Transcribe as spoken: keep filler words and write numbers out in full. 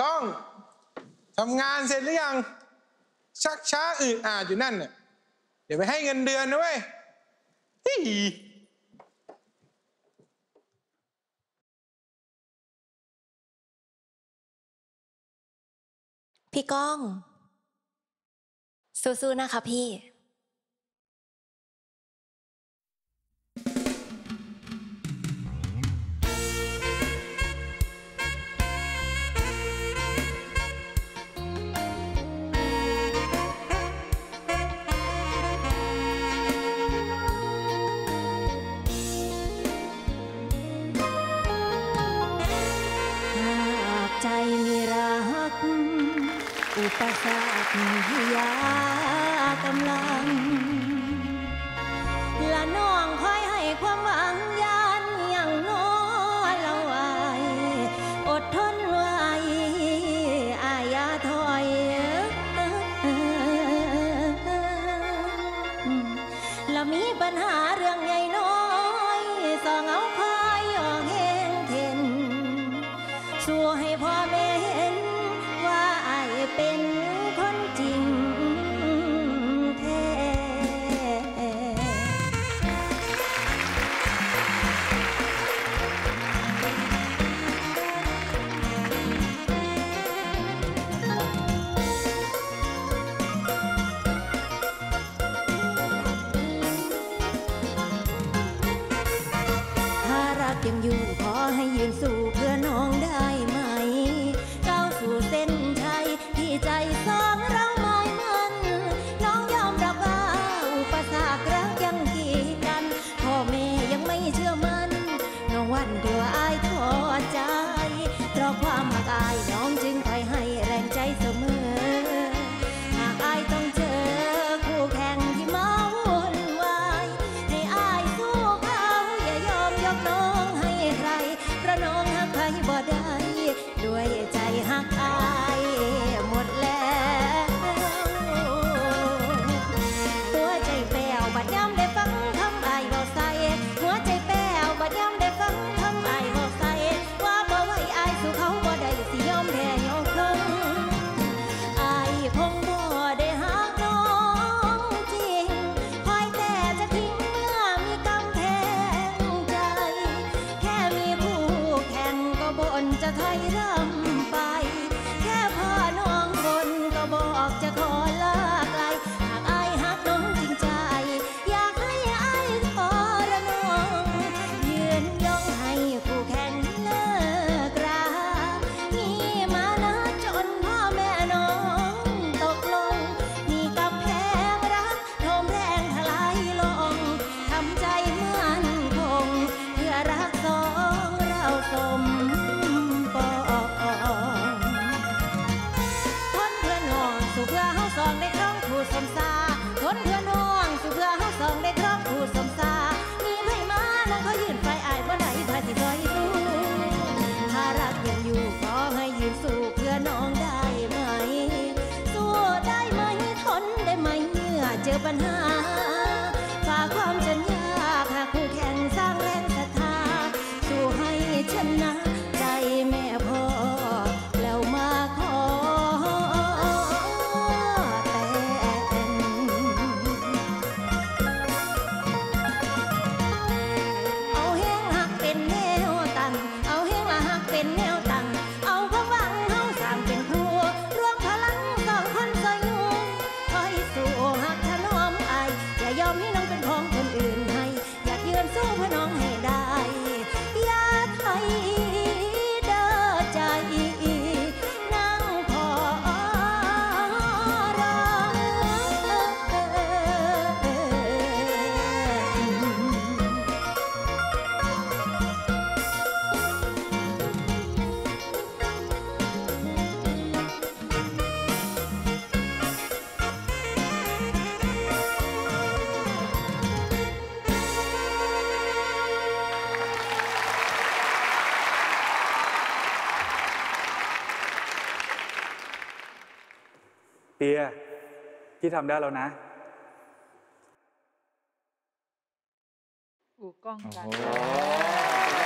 กล้องทำงานเสร็จหรือยังชักช้าอืดอาดอยู่นั่นเนี่ยเดี๋ยวไปให้เงินเดือนนะเว้ยพี่ก้องสู้ๆนะคะพี่ใจมีรักอุปสรรคที่ยากำลังและน้องคอยให้ความหวังยันอย่างน้อละไว้อดทนไว้อายาถอยและมีปัญหาเรื่องใหญ่น้อยสองเอาคอยหยอกแห้งเท่นชัวให้พ่อแม่เห็นว่าไอ้เป็นคนจริงแท้ถ้ารักยังอยู่ขอให้ยืนสู้เพื่อน้องได้ปัญหาฝากความจนยากหากคู่แข่งสร้างแรงศรัทธาสู้ให้ชนะใจแม่พ่อแล้วมาขอแต่งเอาแห้งหักเป็นแนวตันเอาแห้งละหักเป็นแนวตันเอาก็หวังเอาสามเป็นครูรวมพลังสองคนซอยอยู่คอยสู้หักยอมให้น้องเป็นของคนอื่นให้อยากยืนสู้เพื่อน้องให้ได้อย่าถอยเด้อใจนั่งขอร้องเปียพี่ทำได้แล้วนะอู่กล้องกัน